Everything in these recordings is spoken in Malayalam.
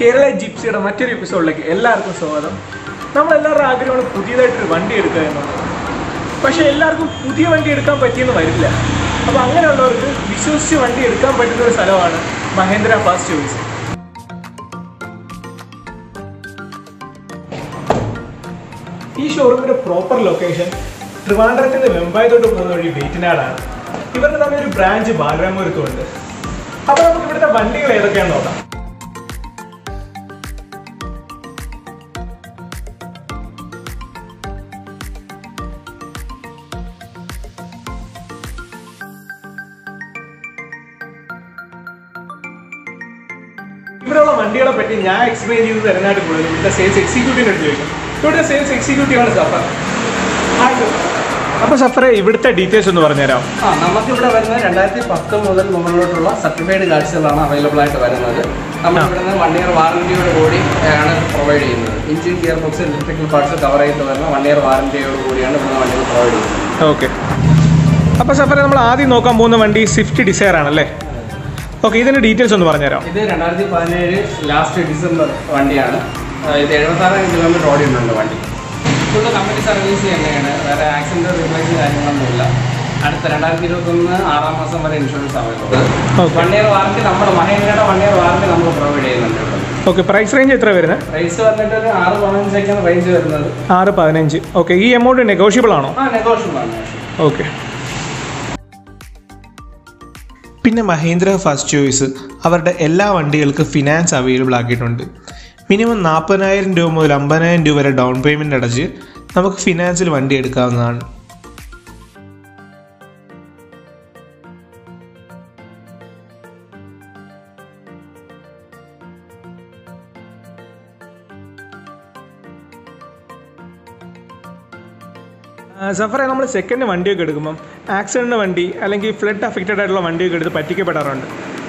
കേരള ജിപ്സിയുടെ മറ്റൊരു എപ്പിസോഡിലേക്ക് എല്ലാവർക്കും സ്വാഗതം. നമ്മളെല്ലാവരുടെ ആഗ്രഹമാണ് പുതിയതായിട്ടൊരു വണ്ടി എടുക്കുക എന്നുള്ളത്. പക്ഷേ എല്ലാവർക്കും പുതിയ വണ്ടി എടുക്കാൻ പറ്റിയെന്ന് വരില്ല. അപ്പോൾ അങ്ങനെയുള്ളവർക്ക് വിശ്വസിച്ച് വണ്ടി എടുക്കാൻ പറ്റുന്ന ഒരു സ്ഥലമാണ് മഹീന്ദ്ര ഫസ്റ്റ് ചോയ്സ്. ഈ ഷോറൂമിൻ്റെ പ്രോപ്പർ ലൊക്കേഷൻ ട്രിവാൻഡ്രത്തിൽ നിന്ന് വെമ്പായി തൊട്ട് പോകുന്ന വഴി വേറ്റനാടാണ്. ഇവരുടെ തമ്മിലൊരു ബ്രാഞ്ച് ബാലരാമപുരത്തുണ്ട്. അപ്പോൾ നമുക്ക് ഇവിടുത്തെ വണ്ടികൾ ഏതൊക്കെയാണെന്ന് നോക്കാം. ഇവിടെയുള്ള വണ്ടികളെ പറ്റി ഞാൻ എക്സ്പ്ലെയിൻ ചെയ്ത് തരുന്നതായിട്ട് പോയത് ഇവിടുത്തെ സെയിൽസ് എക്സിക്യൂട്ടീവിനെ ചോദിക്കും. ഇവിടുത്തെ സെയിൽസ് എക്സിക്യൂട്ടീവാണ് സഫർ. അപ്പോൾ സഫറെ ഇവിടുത്തെ ഡീറ്റെയിൽസ് ഒന്ന് പറഞ്ഞുതരാം. നമുക്കിവിടെ വരുന്ന 2010 മുതൽ മുകളിലോട്ടുള്ള സർട്ടിഫൈഡ് കാർഡ്സുകളാണ് അവൈലബിൾ ആയിട്ട് വരുന്നത്. നമ്മൾ ഇവിടുന്ന് 1 year വാറന്റിയോട് കൂടി ആണ് പ്രൊവൈഡ് ചെയ്യുന്നത്. Engine, gear box, electrical parts cover ആയിട്ട് വരുന്ന 1 year വാറന്റിയോട് കൂടിയാണ് ഇവിടുന്ന് വണ്ടികൾ പ്രൊവൈഡ് ചെയ്യുന്നത്. ഓക്കെ, അപ്പോൾ സഫറെ നമ്മൾ ആദ്യം നോക്കാൻ പോകുന്ന വണ്ടി സ്വിഫ്റ്റ് ഡിസയർ ആണല്ലേ? ഓക്കെ, ഇതിൻ്റെ ഡീറ്റെയിൽസ് ഒന്ന് പറഞ്ഞുതരാം. ഇത് 2017 ലാസ്റ്റ് ഡിസംബർ വണ്ടിയാണ്. ഇത് 76,000 കിലോമീറ്റർ ഓടിയിട്ടുണ്ട് വണ്ടി. ഫുള്ള് കമ്പനി സർവീസ് തന്നെയാണ്, വേറെ ആക്സിഡൻറ്റ് റിപ്ലേസ് കാര്യങ്ങളൊന്നുമില്ല. അടുത്ത 2021 6-ാം മാസം വരെ ഇൻഷുറൻസ് ആവുന്നത്. 1 year വാറണ്ടി നമ്മൾ മഹീന്ദ്രയുടെ 1 year വാറണ്ടി നമ്മൾ പ്രൊവൈഡ് ചെയ്യുന്നുണ്ട്. ഓക്കെ, പ്രൈസ് റേഞ്ച് എത്ര വരുന്നത്? പ്രൈസ് വന്നിട്ട് ഒരു 6-15 റേഞ്ച് വരുന്നത്. 6-15. ഓക്കെ, ഈ എമൗണ്ട് നെഗോഷ്യബിൾ ആണോ? നെഗോഷ്യബിൾ ആണ്. ഓക്കെ, പിന്നെ മഹീന്ദ്ര ഫസ്റ്റ് ചോയ്സ് അവരുടെ എല്ലാ വണ്ടികൾക്കും ഫിനാൻസ് അവൈലബിൾ ആക്കിയിട്ടുണ്ട്. മിനിമം 40,000 രൂപ മുതൽ 50,000 രൂപ വരെ ഡൗൺ പേയ്മെൻ്റ് അടച്ച് നമുക്ക് ഫിനാൻസിൽ വണ്ടി എടുക്കാവുന്നതാണ്. സഫറെ, നമ്മൾ സെക്കൻഡ് വണ്ടിയൊക്കെ എടുക്കുമ്പം ആക്സിഡൻ്റ് വണ്ടി അല്ലെങ്കിൽ ഫ്ലഡ് അഫക്റ്റഡ് ആയിട്ടുള്ള വണ്ടിയൊക്കെ എടുത്ത് പറ്റിക്കപ്പെടാറുണ്ട്.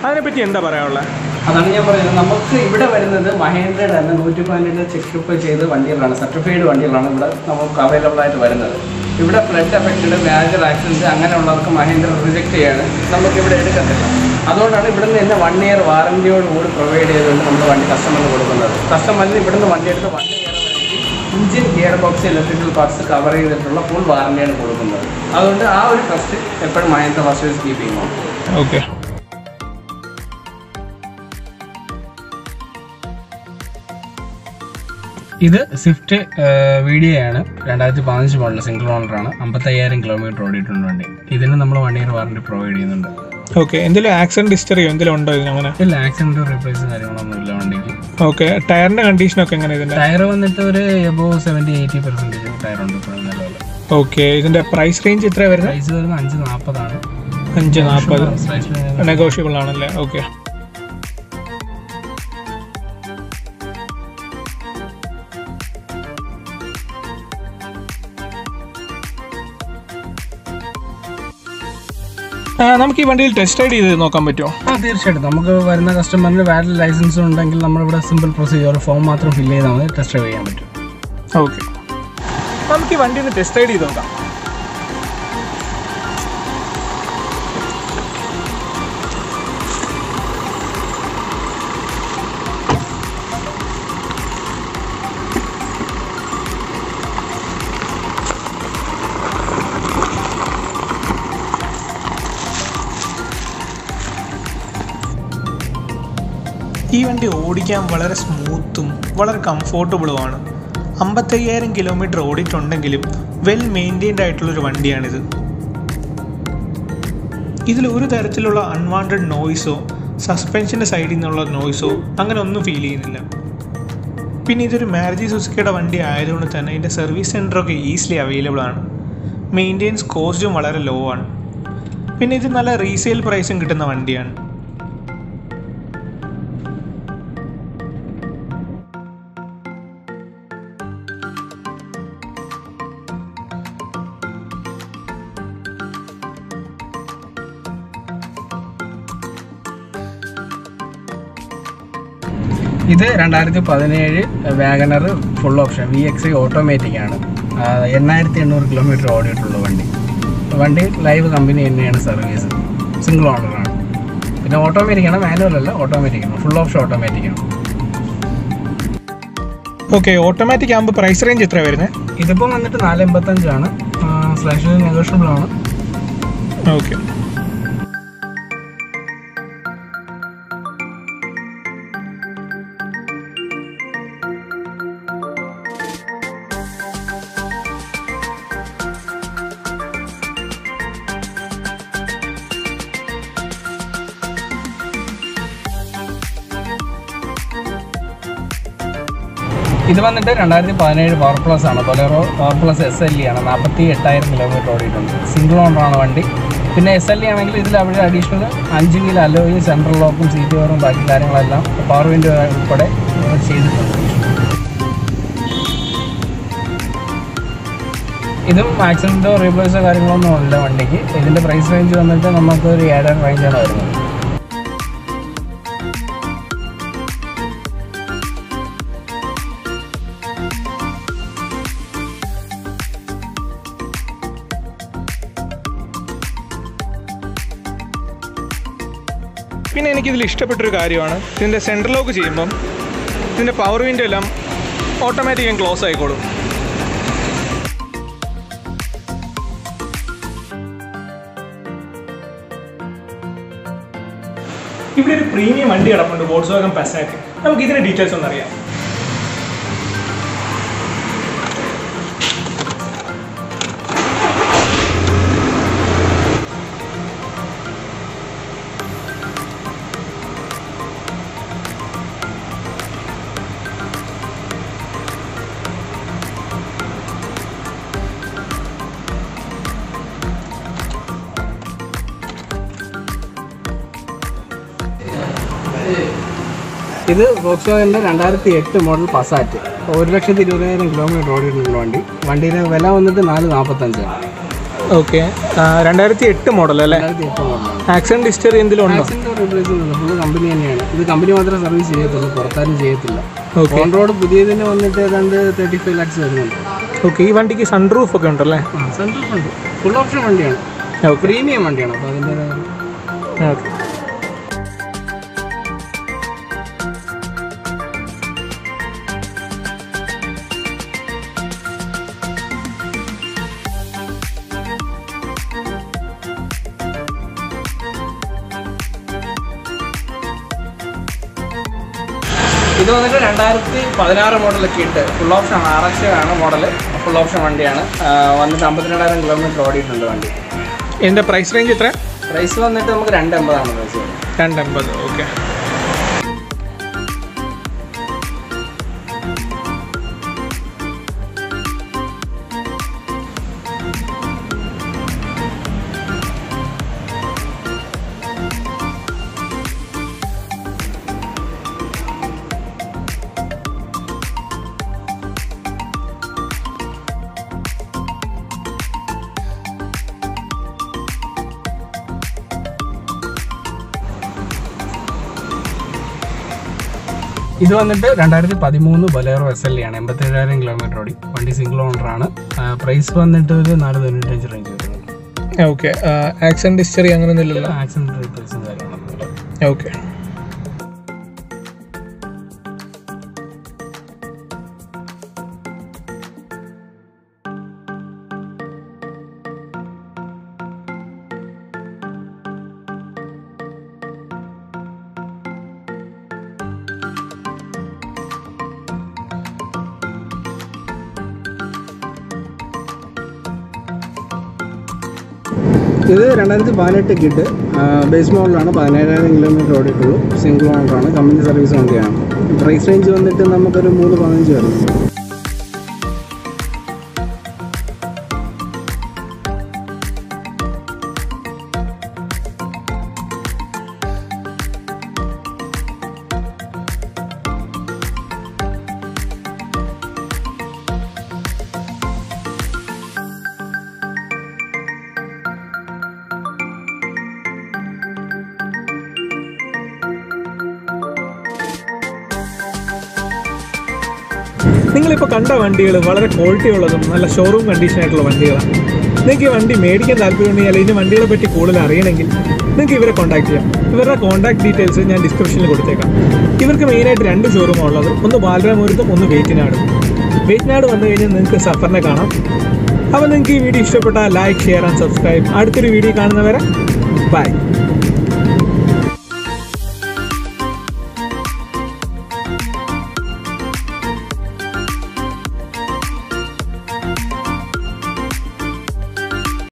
അതിനെപ്പറ്റി എന്താ പറയാനുള്ളത്? അതാണ് ഞാൻ പറയുന്നത്, നമുക്ക് ഇവിടെ വരുന്നത് മഹീന്ദ്രയുടെ തന്നെ 112 ചെക്കപ്പ് ചെയ്ത് വണ്ടികളാണ്, സർട്ടിഫൈഡ് വണ്ടികളാണ് ഇവിടെ നമുക്ക് അവൈലബിൾ ആയിട്ട് വരുന്നത്. ഇവിടെ ഫ്ലഡ് അഫക്റ്റഡ്, മേജർ ആക്സിഡൻറ്റ് അങ്ങനെയുള്ളവർക്ക് മഹീന്ദ്ര റിജക്റ്റ് ചെയ്യാണ്, നമുക്കിവിടെ എടുക്കത്തില്ല. അതുകൊണ്ടാണ് ഇവിടുന്ന് തന്നെ 1 year വാറൻറ്റിയോട് കൂടി പ്രൊവൈഡ് ചെയ്തുകൊണ്ട് നമ്മൾ വണ്ടി കസ്റ്റമറിന് കൊടുക്കുന്നത്. കസ്റ്റമറിന് ഇവിടുന്ന് വണ്ടിയെടുത്ത് വണ്ടി engine, gear box, electrical parts cover ചെയ്തിട്ടുള്ള ഫുൾ വാറന്റിയാണ് കൊടുക്കുന്നത്. അതുകൊണ്ട് ആ ഒരു ട്രസ്റ്റ് എപ്പോഴും മഹീന്ദ്ര ഫസ്റ്റ് ചോയ്സ് കീപ്പ് ചെയ്യും. ഓക്കെ, ഇത് സ്വിഫ്റ്റ് വീഡിയോ ആണ്. 2015 മോഡൽ സിംഗിൾ ഓണറാണ്. 55,000 കിലോമീറ്റർ ഓടിയിട്ടുണ്ട് വണ്ടി. ഇതിന് നമ്മൾ 1 year വാറന്റി പ്രൊവൈഡ് ചെയ്യുന്നുണ്ട്. ഓക്കെ, എന്തെങ്കിലും ആക്സിഡന്റ് ഹിസ്റ്ററിയോ എന്തെങ്കിലും ഉണ്ടോ? അങ്ങനെ ഇല്ല, ആക്സിഡന്റ് റീപ്ലേസ് കാര്യങ്ങളൊന്നും ഇല്ല വണ്ടിക്ക്. ഓക്കെ, ടയറിന്റെ കണ്ടീഷനൊക്കെ എങ്ങനെ? ടയർ വന്നിട്ട് ഒരു എബോവ് 70-80% ടയർ ഉണ്ട് ഇപ്പോൾ നിലവിൽ. ഓക്കെ, ഇതിന്റെ പ്രൈസ് റേഞ്ച് എത്ര വരുന്നത്? പ്രൈസ് വരുന്നത് 540 ആണ്. 540 നെഗോഷ്യബിൾ ആണല്ലേ? ഓക്കെ, നമുക്ക് ഈ വണ്ടിയിൽ ടെസ്റ്റ് റൈഡ് ചെയ്ത് നോക്കാൻ പറ്റുമോ? തീർച്ചയായിട്ടും. നമുക്ക് വരുന്ന കസ്റ്റമറിന് വാലിഡ് ലൈസൻസ് ഉണ്ടെങ്കിൽ നമ്മളിവിടെ സിമ്പിൾ പ്രൊസീജിയർ ഫോം മാത്രം ഫില്ല് ചെയ്താൽ മതി, ടെസ്റ്റ് ഡ്രൈവ് ചെയ്യാൻ പറ്റും. ഓക്കെ, നമുക്ക് ഈ വണ്ടി ഒന്ന് ടെസ്റ്റ് റൈഡ് ചെയ്ത് നോക്കാം. ഈ വണ്ടി ഓടിക്കാൻ വളരെ സ്മൂത്തും വളരെ കംഫോർട്ടബിളുമാണ്. 55,000 കിലോമീറ്റർ ഓടിയിട്ടുണ്ടെങ്കിലും വെൽ മെയിൻറ്റെയിൻഡ് ആയിട്ടുള്ളൊരു വണ്ടിയാണിത്. ഇതിൽ ഒരു തരത്തിലുള്ള അൺവാണ്ടഡ് നോയ്സോ സസ്പെൻഷൻ്റെ സൈഡിൽ നിന്നുള്ള നോയ്സോ അങ്ങനെ ഒന്നും ഫീൽ ചെയ്യുന്നില്ല. പിന്നെ ഇതൊരു മാരുതി സുസുക്കിയുടെ വണ്ടി ആയതുകൊണ്ട് തന്നെ ഇതിൻ്റെ സർവീസ് സെൻ്ററൊക്കെ ഈസിലി അവൈലബിൾ ആണ്. മെയിൻ്റെനൻസ് കോസ്റ്റും വളരെ ലോ ആണ്. പിന്നെ ഇത് നല്ല റീസെയിൽ പ്രൈസും കിട്ടുന്ന വണ്ടിയാണ്. ഇത് 2017 WagonR full option VXI automatic ആണ്. 8,800 കിലോമീറ്റർ ഓടിയിട്ടുള്ള വണ്ടി ലൈവ് കമ്പനി തന്നെയാണ് സർവീസ്. സിംഗിൾ ഓണറാണ്. പിന്നെ ഓട്ടോമാറ്റിക് ആണ്, മാനുവൽ അല്ല, ഓട്ടോമാറ്റിക് ആണ്. ഫുൾ ഓപ്ഷൻ ഓട്ടോമാറ്റിക് ആണ്. Okay, automatic price range is negotiable. Okay. This is the Power Plus SLE, single on round. SLE is additional engine alloy, central lock, CTO, power window. Accident or reverse the price range range. I have a list of the center lock. The power window is automatically closed. If you have a premium Volkswagen Passat, I will give you details on this. This is the Volkswagen 2008 model Passat. It's 1,20,000 km road. Okay. 2008 model, right? 2008 model. Accident history is there? Accident replace is company. This company service okay. On road, 35 lakhs. Okay. This is sunroof, right? Sunroof. Full option. Okay. Premium. Okay. This is a model kit. Full option RX model. Full option is the price range? Price range is $250. Okay. This is the 2013 Bolero SLE, 87,000 km. It's single owner. Price is 4,000. Okay. Accent history? No, accent replace. Okay. This is a pilot kit. Base model is 17,000 km. Single one run, company service on the price range on the 3,15. You can see the quality of the showroom condition. നിങ്ങൾക്ക് ഈ വണ്ടി മേടിക്കാൻ താല്പര്യമുണ്ടെങ്കിൽ അല്ലെങ്കിൽ വണ്ടികളെ പറ്റി കൂടുതൽ അറിയണമെങ്കിൽ നിങ്ങൾക്ക് ഇവരെ കോൺടാക്ട് ചെയ്യാം. ഇവരുടെ കോൺടാക്ട് ഡീറ്റെയിൽസ് ഞാൻ ഡിസ്ക്രിപ്ഷനിൽ കൊടുത്തേക്കാം. ഇവർക്ക് മെയിനായിട്ട് രണ്ട് ഷോറൂമാണ് ഉള്ളത്. ഒന്ന് ബാലരാമപുരത്തും ഒന്ന് വേറ്റനാട്. വേറ്റനാട് വന്നു കഴിഞ്ഞാൽ നിങ്ങൾക്ക് സഫറിനെ കാണാം. അപ്പോൾ നിങ്ങൾക്ക് ഈ വീഡിയോ ഇഷ്ടപ്പെട്ടാൽ ലൈക്ക്, ഷെയർ ആൻഡ് സബ്സ്ക്രൈബ്. അടുത്തൊരു വീഡിയോ കാണുന്നവരെ ബൈ.